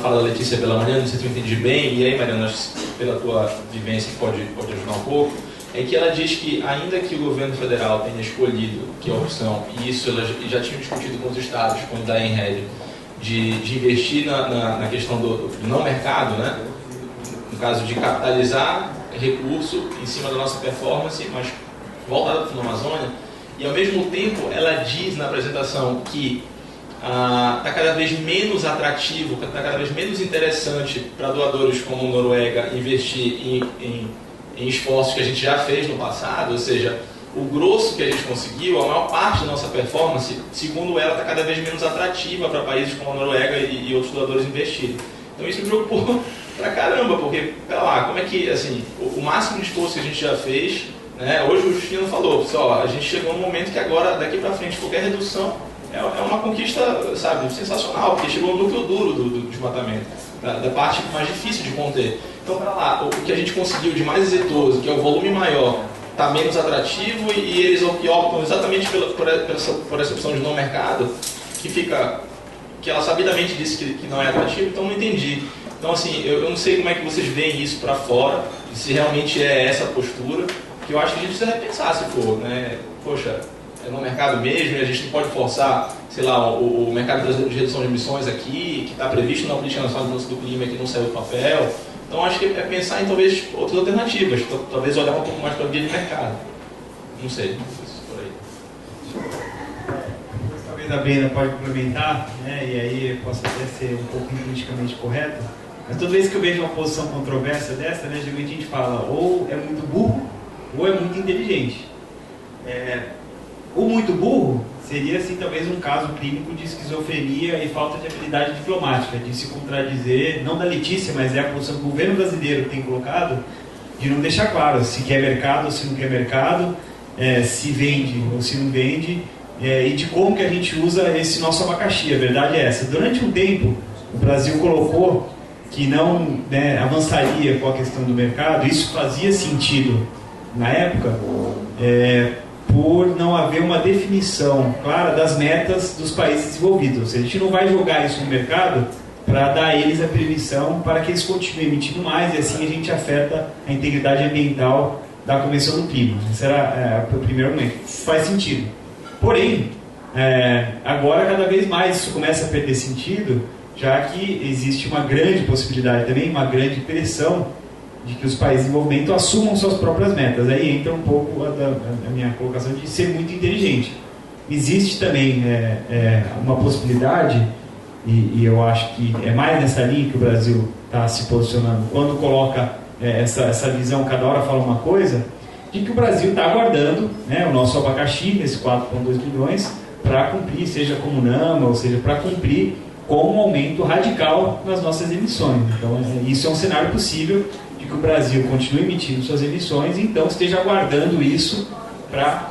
da Letícia pela manhã, não sei se eu entendi bem, e aí, Mariana, pela tua vivência pode ajudar um pouco, é que ela diz que, ainda que o governo federal tenha escolhido que a opção, e isso elas já tinham discutido com os estados, quando da Enred, de investir na questão do não mercado, né? No caso de capitalizar recurso em cima da nossa performance, mas voltada para o Fundo Amazônia, e ao mesmo tempo ela diz na apresentação que está cada vez menos atrativo, está cada vez menos interessante para doadores como Noruega investir em esforços que a gente já fez no passado, ou seja, o grosso que a gente conseguiu, a maior parte da nossa performance, segundo ela, está cada vez menos atrativa para países como a Noruega e outros doadores investirem. Então isso me preocupou pra caramba, porque, pera lá, como é que, assim, o máximo de esforço que a gente já fez, né, hoje o Justino falou, pessoal, a gente chegou num momento que agora, daqui para frente, qualquer redução é uma conquista, sabe, sensacional, porque chegou no núcleo duro do desmatamento, da parte mais difícil de conter. Então, para lá, o que a gente conseguiu de mais exitoso, que é o volume maior, está menos atrativo e eles optam exatamente por essa opção de não mercado, que ela sabidamente disse que não é atrativo, então não entendi. Então, assim, eu não sei como é que vocês veem isso para fora, se realmente é essa postura, que eu acho que a gente precisa repensar se for, né? Poxa, no mercado mesmo, e a gente não pode forçar, sei lá, o mercado de redução de emissões aqui, que está previsto na política nacional de mudança do clima, que não saiu do papel. Então, acho que é pensar em, talvez, outras alternativas, talvez olhar um pouco mais para a via de mercado. Não sei, por aí. Talvez a Brena pode complementar, né, e aí possa até ser um pouco politicamente correta, mas toda vez que eu vejo uma posição controversa dessa, né, geralmente a gente fala, ou é muito burro, ou é muito inteligente. O muito burro seria, assim, talvez um caso clínico de esquizofrenia e falta de habilidade diplomática, de se contradizer, não da Letícia, mas é a posição que o governo brasileiro tem colocado, de não deixar claro se quer mercado ou se não quer mercado, se vende ou se não vende, e de como que a gente usa esse nosso abacaxi. A verdade é essa. Durante um tempo, o Brasil colocou que não, né, avançaria com a questão do mercado, isso fazia sentido na época, por não haver uma definição clara das metas dos países desenvolvidos. Ou seja, a gente não vai jogar isso no mercado para dar a eles a permissão para que eles continuem emitindo mais, e assim a gente afeta a integridade ambiental da Convenção do Clima. Esse era o primeiro momento. Faz sentido. Porém, agora cada vez mais isso começa a perder sentido, já que existe uma grande possibilidade também, uma grande pressão de que os países em desenvolvimento assumam suas próprias metas. Aí entra um pouco a minha colocação de ser muito inteligente. Existe também uma possibilidade, e eu acho que é mais nessa linha que o Brasil está se posicionando, quando coloca essa visão, cada hora fala uma coisa, de que o Brasil está aguardando, né, o nosso abacaxi, nesse 4,2 bilhões, para cumprir, seja como NAMA, ou seja, para cumprir com um aumento radical nas nossas emissões. Então, isso é um cenário possível, de que o Brasil continue emitindo suas emissões e então esteja aguardando isso para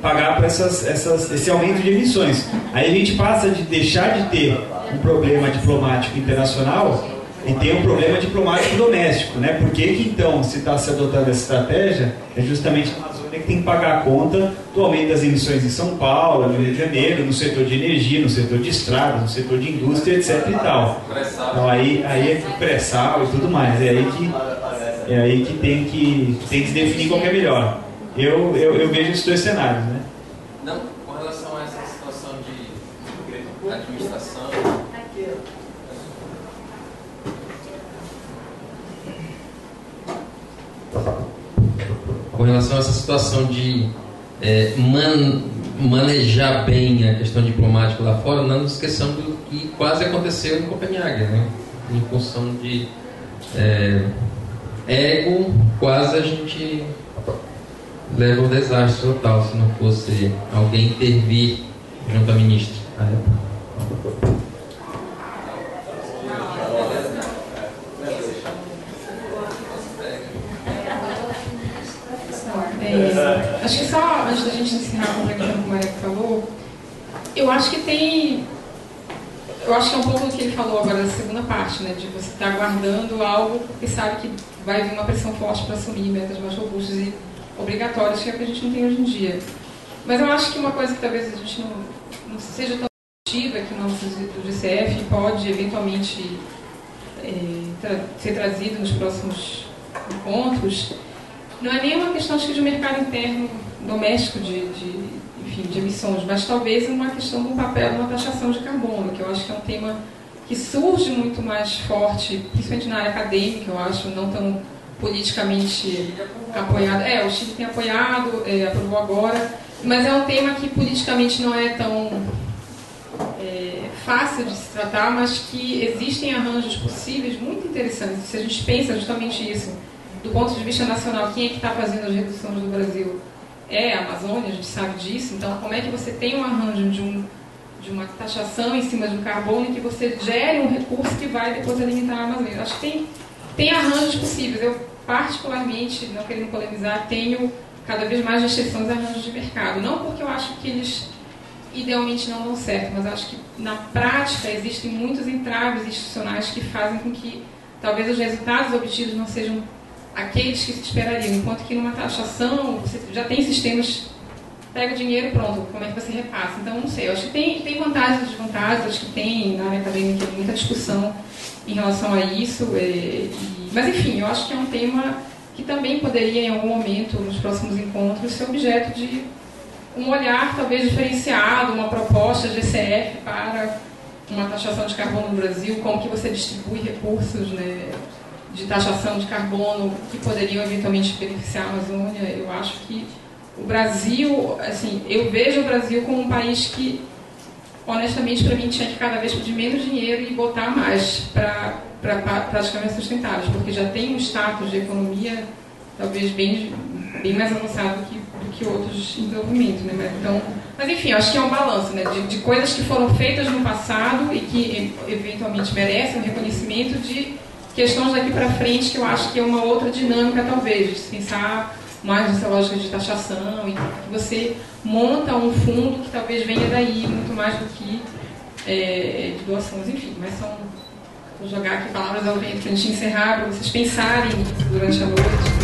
pagar para esse aumento de emissões. Aí a gente passa de deixar de ter um problema diplomático internacional e ter um problema diplomático doméstico, né? Por que então se está se adotando essa estratégia? É justamente a Amazônia que tem que pagar a conta do aumento das emissões em São Paulo, no Rio de Janeiro, no setor de energia, no setor de estradas, no setor de indústria, etc e tal. Então aí é pré-sal e tudo mais. É aí que tem que se definir qual que é melhor. Eu vejo esses dois cenários, né? Não, com relação a essa situação de administração. Com relação a essa situação de manejar bem a questão diplomática lá fora, não nos esqueçamos do que quase aconteceu em Copenhague, né? Em função de ego, quase a gente leva ao desastre total, se não fosse alguém intervir junto à ministra. Acho que só antes da gente encerrar com o que o Marek falou, eu acho que é um pouco o que ele falou agora da segunda parte, né, de você estar guardando algo e sabe que vai vir uma pressão forte para assumir metas mais robustas e obrigatórias, que é o que a gente não tem hoje em dia. Mas eu acho que uma coisa que talvez a gente não seja tão ativa, que o nosso GCF pode eventualmente ser trazido nos próximos encontros, não é nem uma questão de mercado interno doméstico de emissões, mas talvez uma questão do papel de uma taxação de carbono, que eu acho que é um tema que surge muito mais forte, principalmente na área acadêmica, eu acho, não tão politicamente apoiado. O Chile tem apoiado, aprovou agora, mas é um tema que politicamente não é tão fácil de se tratar, mas que existem arranjos possíveis muito interessantes. Se a gente pensa justamente isso, do ponto de vista nacional, quem é que está fazendo as reduções do Brasil? É a Amazônia, a gente sabe disso. Então, como é que você tem um arranjo de uma taxação em cima de um carbono e que você gere um recurso que vai depois alimentar a Amazônia? Acho que tem arranjos possíveis. Eu, particularmente, não querendo polemizar, tenho cada vez mais restrições a arranjos de mercado. Não porque eu acho que eles idealmente não dão certo, mas acho que na prática existem muitos entraves institucionais que fazem com que talvez os resultados obtidos não sejam aqueles que se esperariam, enquanto que numa taxação você já tem sistemas, pega o dinheiro, pronto, como é que você repassa? Então, não sei, eu acho que tem vantagens e desvantagens, acho que tem na área acadêmica muita discussão em relação a isso, mas enfim, eu acho que é um tema que também poderia, em algum momento, nos próximos encontros, ser objeto de um olhar talvez diferenciado, uma proposta de ECF para uma taxação de carbono no Brasil, como que você distribui recursos, né, de taxação de carbono que poderiam eventualmente beneficiar a Amazônia. Eu acho que o Brasil, assim, eu vejo o Brasil como um país que, honestamente, para mim tinha que cada vez pedir menos dinheiro e botar mais para práticas mais sustentáveis, porque já tem um status de economia talvez bem mais avançado do que outros em desenvolvimento, né? Então, mas enfim, acho que é um balanço, né, de coisas que foram feitas no passado e que eventualmente merecem um reconhecimento, de questões daqui para frente, que eu acho que é uma outra dinâmica, talvez, de pensar mais nessa lógica de taxação, e que você monta um fundo que talvez venha daí, muito mais do que de doações, enfim. Mas são Vou jogar aqui palavras ao vento para a gente encerrar, para vocês pensarem durante a noite.